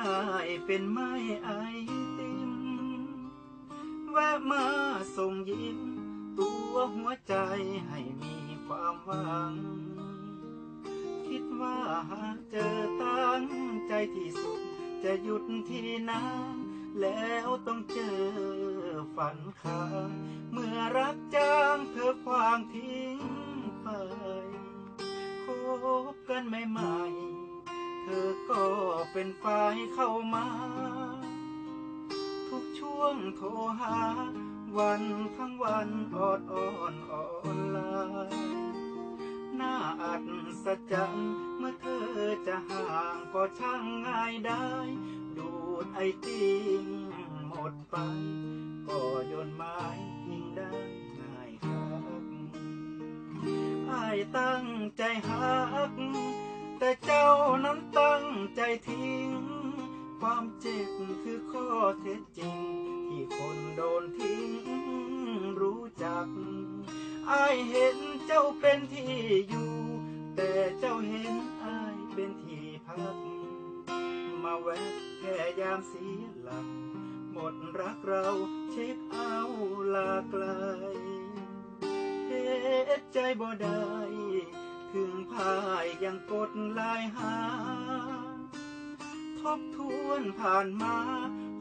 อ้ายเป็นไม้ไอติมแวะมาส่งยิ้มตัวหัวใจให้มีความหวังคิดว่าเจอตั้งใจที่สุดจะหยุดที่นั้นแล้วต้องเจอฝันค้างเมื่อรักจางเธอขวางทิ้งไปคบกันใหม่ๆเธอก็เป็นฝ่ายเข้ามาทุกช่วงโทรหาวันทั้งวันออดอ้อนอ่อนลายน่าอัศจรรย์เมื่อเธอจะห่างก็ช่างง่ายได้ดูดไอติมหมดไปก็โยนไม้ทิ้งได้ง่ายครับไอ้ตั้งใจหักแต่เจ้านั้นตั้งใจทิ้งความเจ็บคือข้อเท็จจริงที่คนโดนทิ้งรู้จักไอ้เห็นเจ้าเป็นที่อยู่แต่เจ้าเห็นไอ้เป็นที่พักมาแวะแค่ยามเสียหลักหมดรักเราเช็คเอาลาไกลเฮ็ดใจบ่ได้ถึงพายยังกดลายหาทบทวนผ่านมา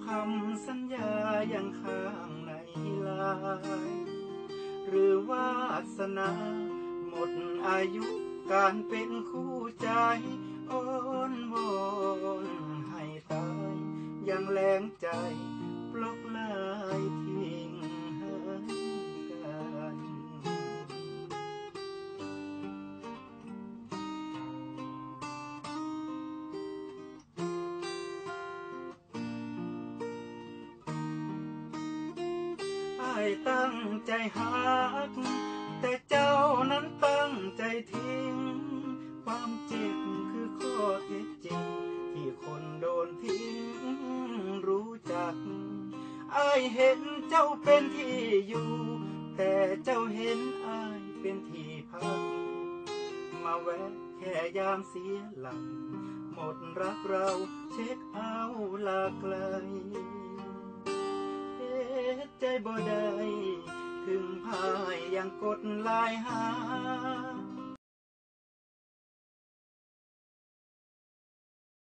คำสัญญายังข้างในลายหรือวาสนาหมดอายุการเป็นคู่ใจอ้อนวอนให้ตายยังแรงใจปลอกลายทิ้งกันไอ้ตั้งใจหักแต่เจ้านั้นตั้งใจทิ้งความเจ็บคือข้อเท็จจริงที่คนโดนทิ้งรู้จักไอ้เห็นเจ้าเป็นที่อยู่แต่เจ้าเห็นไอ้เป็นที่พักมาแวะแค่ยามเสียหลังหมดรักเราเช็คเอาลาไกลเฮ็ดใจบ่ได้ถึงพายยังกดลายหา